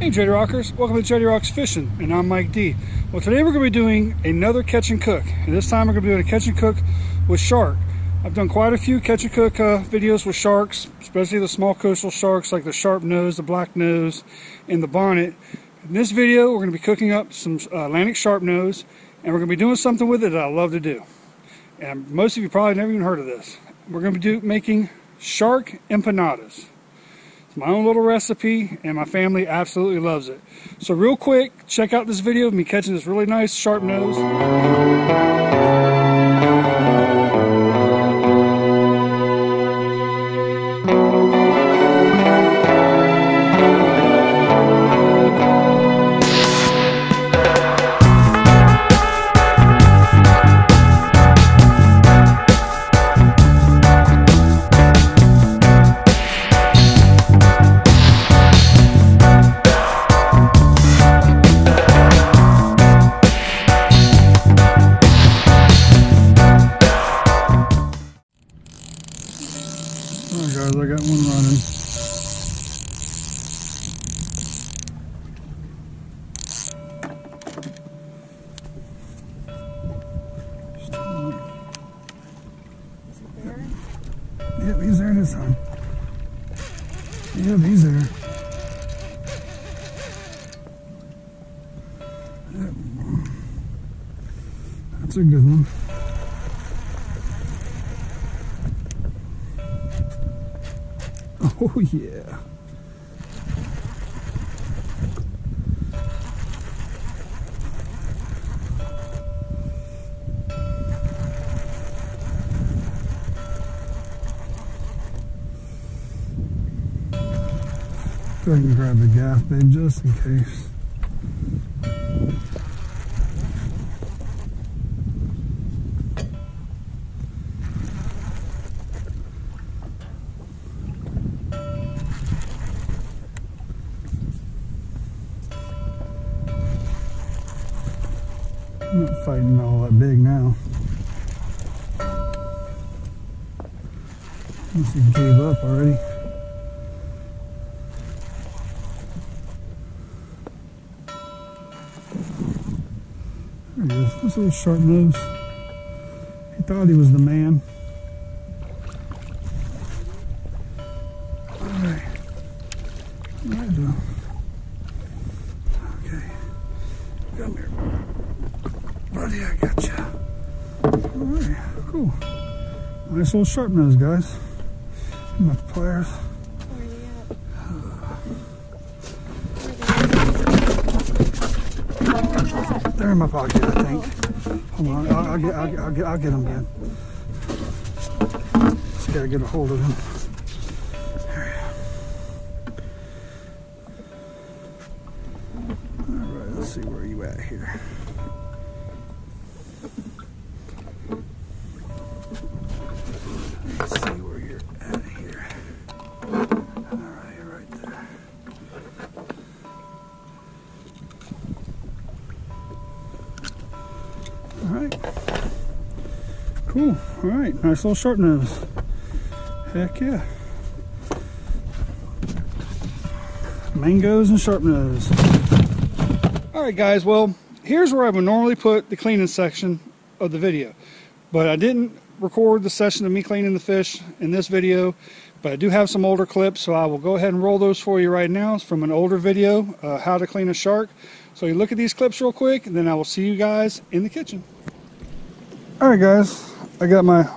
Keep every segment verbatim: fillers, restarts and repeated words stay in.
Hey Jettie Rockers, welcome to Jettie Rocks Fishing, and I'm Mike D. Well, today we're going to be doing another catch and cook, and this time we're going to be doing a catch and cook with shark. I've done quite a few catch and cook uh, videos with sharks, especially the small coastal sharks like the sharp nose, the black nose, and the bonnet. In this video, we're going to be cooking up some uh, Atlantic sharpnose, and we're going to be doing something with it that I love to do. And most of you probably never even heard of this. We're going to be do, making shark empanadas. It's my own little recipe, and my family absolutely loves it. So real quick, check out this video of me catching this really nice sharp nose. I got one running. Is he there? Yep, he's there this time. Yep, he's there. Yep. That's a good one. Oh yeah. Go ahead and grab the gaff, babe, just in case. I'm not fighting all that big now. Unless he gave up already. There he is. This little sharp nose. He thought he was the man. Alright. Alright, though. Okay. Come here. Buddy, I gotcha. Alright, cool. Nice little sharp nose, guys. My pliers. Where are you at? They're in my pocket, I think. Hold on, I'll, I'll, get, I'll, get, I'll, get, I'll get them again. Just gotta get a hold of them. Alright, let's see where you at here. Let's see where you're at here. Alright, you're right there. Alright. Cool. Alright, nice little sharp nose. Heck yeah. Mangoes and sharp nose. Alright guys, well, here's where I would normally put the cleaning section of the video. But I didn't record the session of me cleaning the fish in this video, but I do have some older clips, so I will go ahead and roll those for you right now. It's from an older video, uh, how to clean a shark. So you look at these clips real quick, and then I will see you guys in the kitchen. Alright guys, I got my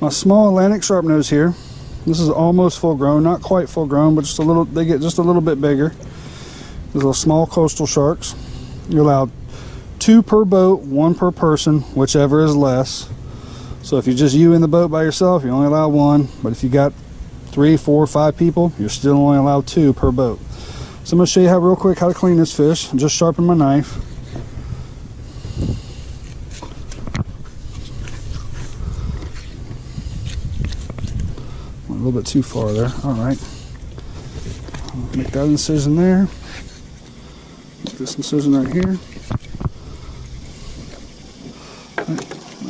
my small Atlantic sharpnose here. This is almost full grown, not quite full grown, but just a little, they get just a little bit bigger. These little small coastal sharks. You're allowed two per boat, one per person, whichever is less. So if you're just you in the boat by yourself, you only allow one. But if you got three, four, five people, you're still only allowed two per boat. So I'm going to show you how real quick how to clean this fish. I'm just sharpen my knife. Went a little bit too far there. All right. Make that incision there. Make this incision right here.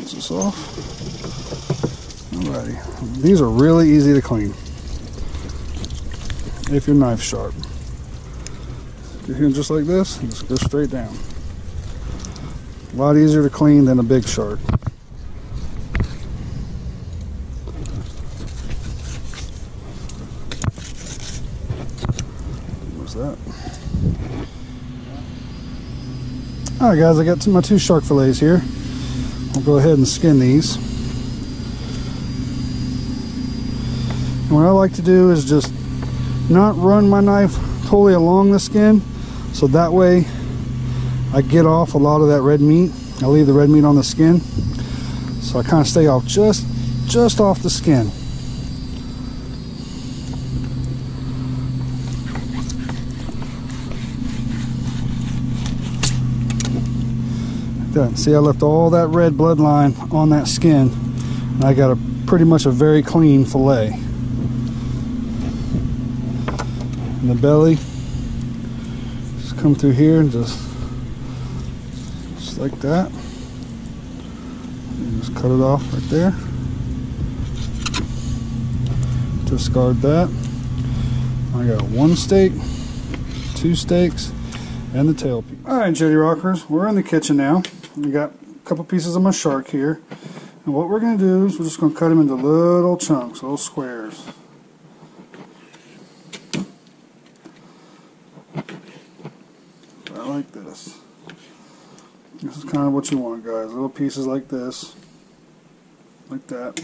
This off. Alrighty, these are really easy to clean if your knife's sharp. Your hand just like this, and just go straight down. A lot easier to clean than a big shark. What's that? All right, guys, I got my two shark fillets here. I'll go ahead and skin these. And what I like to do is just not run my knife totally along the skin, so that way I get off a lot of that red meat. I leave the red meat on the skin, so I kind of stay off just just off the skin. Done. See, I left all that red bloodline on that skin, and I got a pretty much a very clean fillet. And the belly, just come through here and just, just like that. And just cut it off right there. Discard that. I got one steak, two steaks, and the tail piece. All right, Jettie Rockers, we're in the kitchen now. We got a couple pieces of my shark here, and what we're going to do is we're just going to cut them into little chunks, little squares. Right like this. This is kind of what you want, guys. Little pieces like this, like that.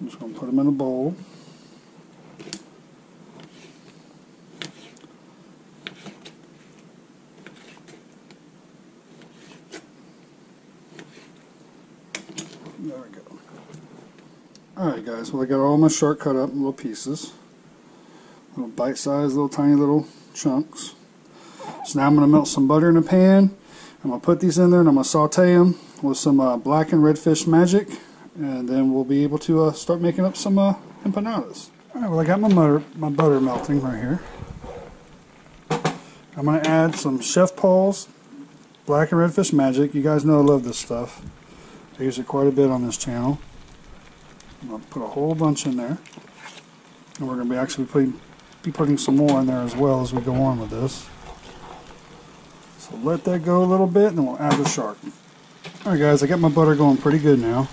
I'm just going to put them in a bowl. There we go. Alright, guys, well, I got all my shark cut up in little pieces. Little bite-sized, little tiny little chunks. So now I'm going to melt some butter in a pan. I'm going to put these in there and I'm going to saute them with some uh, Black and Redfish Magic. And then we'll be able to uh, start making up some uh, empanadas. Alright, well, I got my butter, my butter melting right here. I'm going to add some Chef Paul's Black and Redfish Magic. You guys know I love this stuff. I use it quite a bit on this channel. I'm going to put a whole bunch in there, and we're going to be actually putting, be putting some more in there as well as we go on with this. So let that go a little bit, and then we'll add the shark. Alright, guys, I got my butter going pretty good now,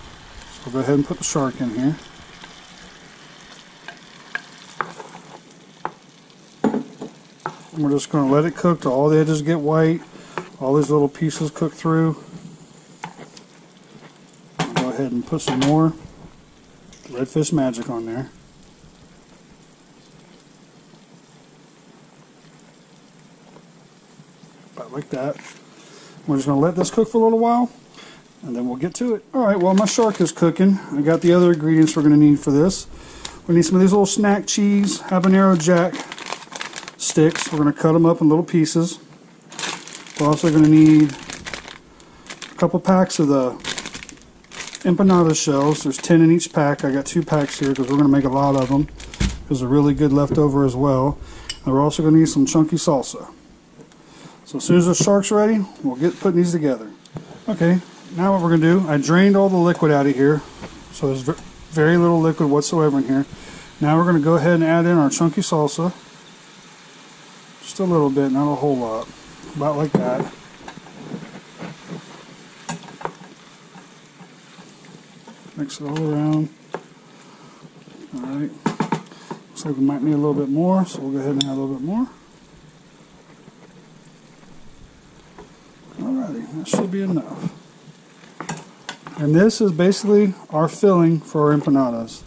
so I'll go ahead and put the shark in here. And we're just going to let it cook till all the edges get white, all these little pieces cook through. And put some more Redfish Magic on there. About like that. We're just going to let this cook for a little while, and then we'll get to it. Alright, well, my shark is cooking. I got the other ingredients we're going to need for this. We need some of these little snack cheese habanero jack sticks. We're going to cut them up in little pieces. We're also going to need a couple packs of the empanada shells. There's ten in each pack. I got two packs here because we're going to make a lot of them. There's a really good leftover as well. And we're also going to need some chunky salsa. So as soon as the shark's ready, we'll get putting these together. Okay, now what we're going to do, I drained all the liquid out of here. So there's very little liquid whatsoever in here. Now we're going to go ahead and add in our chunky salsa. Just a little bit, not a whole lot. About like that. Mix it all around. Alright. Looks like we might need a little bit more, so we'll go ahead and add a little bit more. Alrighty, that should be enough. And this is basically our filling for our empanadas.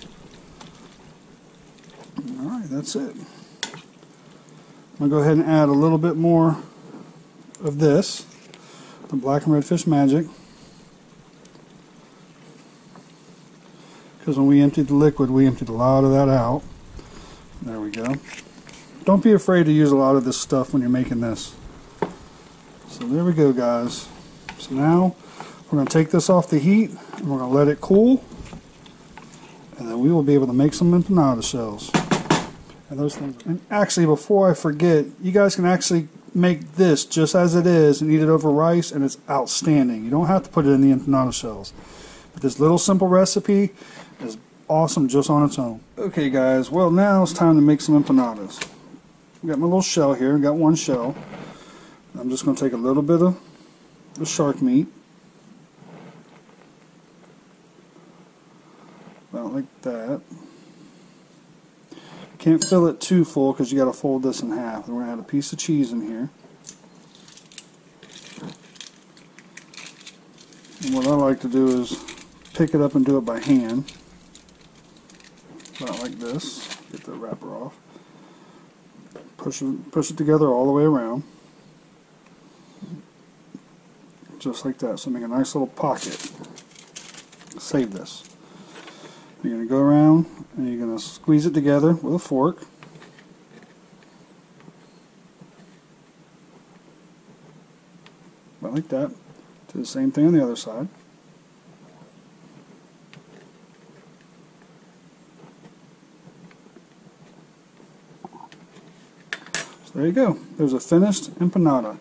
Alright, that's it. I'm going to go ahead and add a little bit more of this, the Black and Redfish Magic. Because when we emptied the liquid, we emptied a lot of that out. There we go. Don't be afraid to use a lot of this stuff when you're making this. So there we go, guys. So now we're going to take this off the heat, and we're going to let it cool. And then we will be able to make some empanada shells. And those things. And actually, before I forget, you guys can actually make this just as it is and eat it over rice, and it's outstanding. You don't have to put it in the empanada shells. But this little simple recipe is awesome just on its own. Okay, guys, well, now it's time to make some empanadas. I've got my little shell here. I've got one shell. I'm just going to take a little bit of the shark meat. About like that. Can't fill it too full because you got to fold this in half. And we're going to add a piece of cheese in here. And what I like to do is pick it up and do it by hand. About like this. Get the wrapper off. Push it, push it together all the way around. Just like that. So make a nice little pocket. Save this. You're going to go around and you're going to squeeze it together with a fork. About like that. Do the same thing on the other side. So there you go. There's a finished empanada.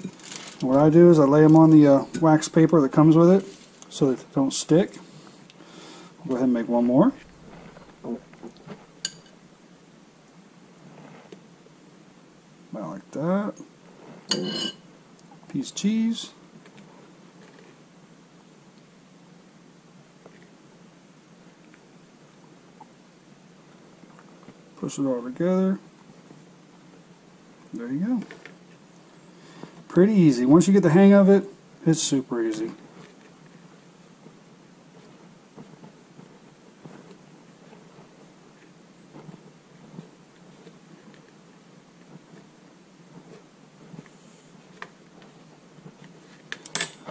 And what I do is I lay them on the uh, wax paper that comes with it so that they don't stick. I'll go ahead and make one more. That piece of cheese, push it all together. There you go. Pretty easy. Once you get the hang of it, it's super easy.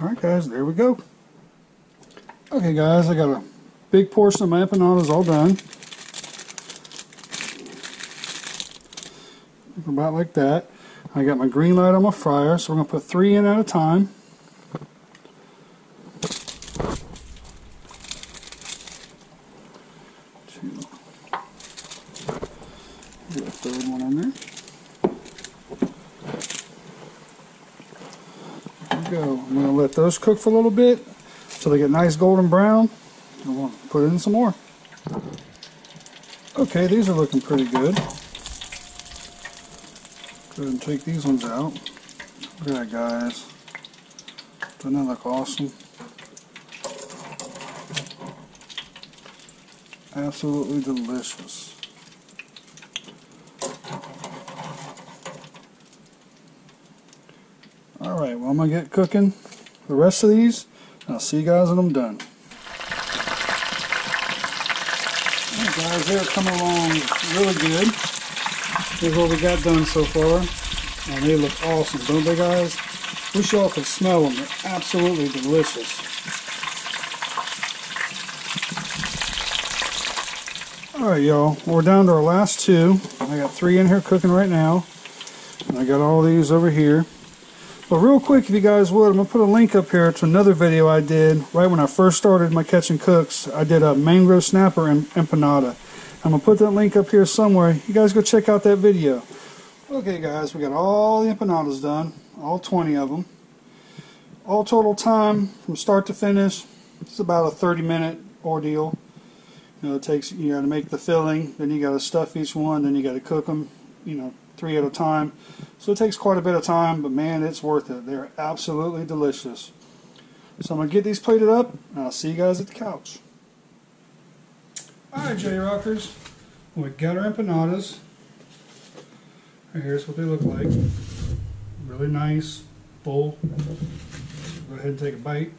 Alright guys, there we go. Okay guys, I got a big portion of my empanadas all done. About like that. I got my green light on my fryer, so we're going to put three in at a time. Two. Get a third one in there. Go. I'm going to let those cook for a little bit so they get nice golden brown, and we'll put in some more. Okay, these are looking pretty good. Go ahead and take these ones out. Look at that, guys. Doesn't that look awesome? Absolutely delicious. Alright, well I'm going to get cooking the rest of these, and I'll see you guys when I'm done. Alright guys, they're coming along really good. Here's what we got done so far, and they look awesome, don't they guys? Wish y'all could smell them, they're absolutely delicious. Alright y'all, well, we're down to our last two. I got three in here cooking right now, and I got all these over here. But real quick, if you guys would, I'm going to put a link up here to another video I did right when I first started my Catch and Cooks. I did a mango snapper empanada. I'm going to put that link up here somewhere. You guys go check out that video. Okay guys, we got all the empanadas done, all twenty of them. All total time from start to finish, it's about a thirty minute ordeal. You know, it takes, you got to make the filling, then you got to stuff each one, then you got to cook them, you know, three at a time. So it takes quite a bit of time, but man, it's worth it. They're absolutely delicious. So I'm going to get these plated up, and I'll see you guys at the couch. Alright, Jettie Rockers. We got our empanadas. Right, here's what they look like. Really nice, full. Go ahead and take a bite.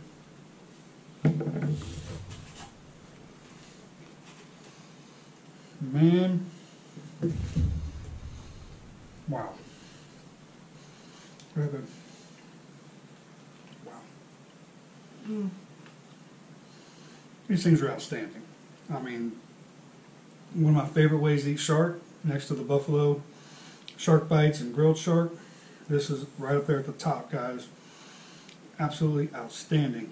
Man. Wow. Wow. Mm. These things are outstanding. I mean, one of my favorite ways to eat shark, next to the buffalo shark bites and grilled shark, this is right up there at the top, guys. Absolutely outstanding.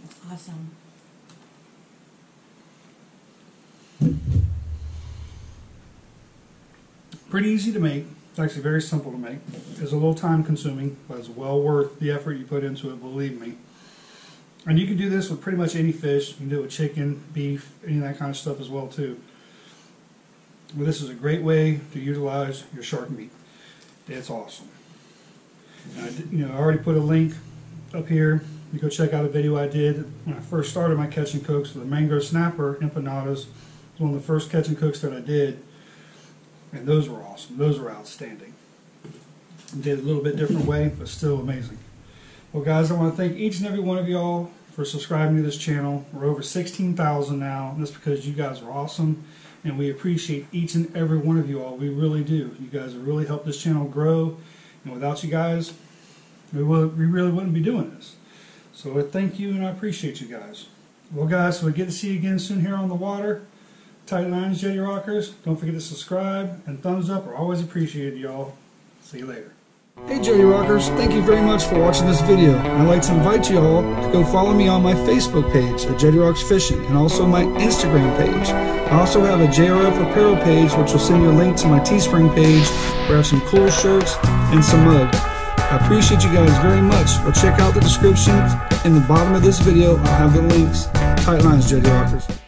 That's awesome. Pretty easy to make. It's actually very simple to make. It's a little time consuming, but it's well worth the effort you put into it, believe me. And you can do this with pretty much any fish. You can do it with chicken, beef, any of that kind of stuff as well too. Well, this is a great way to utilize your shark meat. It's awesome. I, you know, I already put a link up here. You go check out a video I did when I first started my catch and cooks. So the mango snapper empanadas was one of the first catch and cooks that I did, and those were awesome. Those were outstanding. Did a little bit different way, but still amazing. Well, guys, I want to thank each and every one of y'all for subscribing to this channel. We're over sixteen thousand now, and that's because you guys are awesome, and we appreciate each and every one of you all. We really do. You guys have really helped this channel grow, and without you guys, we, will, we really wouldn't be doing this. So I thank you, and I appreciate you guys. Well, guys, so we get to see you again soon here on the water. Tight lines, Jettie Rockers. Don't forget to subscribe, and thumbs up are always appreciated, y'all. See you later. Hey Jettie Rockers, thank you very much for watching this video. I'd like to invite you all to go follow me on my Facebook page at Jettie Rocks Fishing, and also my Instagram page. I also have a J R F apparel page, which will send you a link to my Teespring page where I have some cool shirts and some mug. I appreciate you guys very much. Well, check out the description in the bottom of this video. I'll have the links. Tight lines, Jettie Rockers.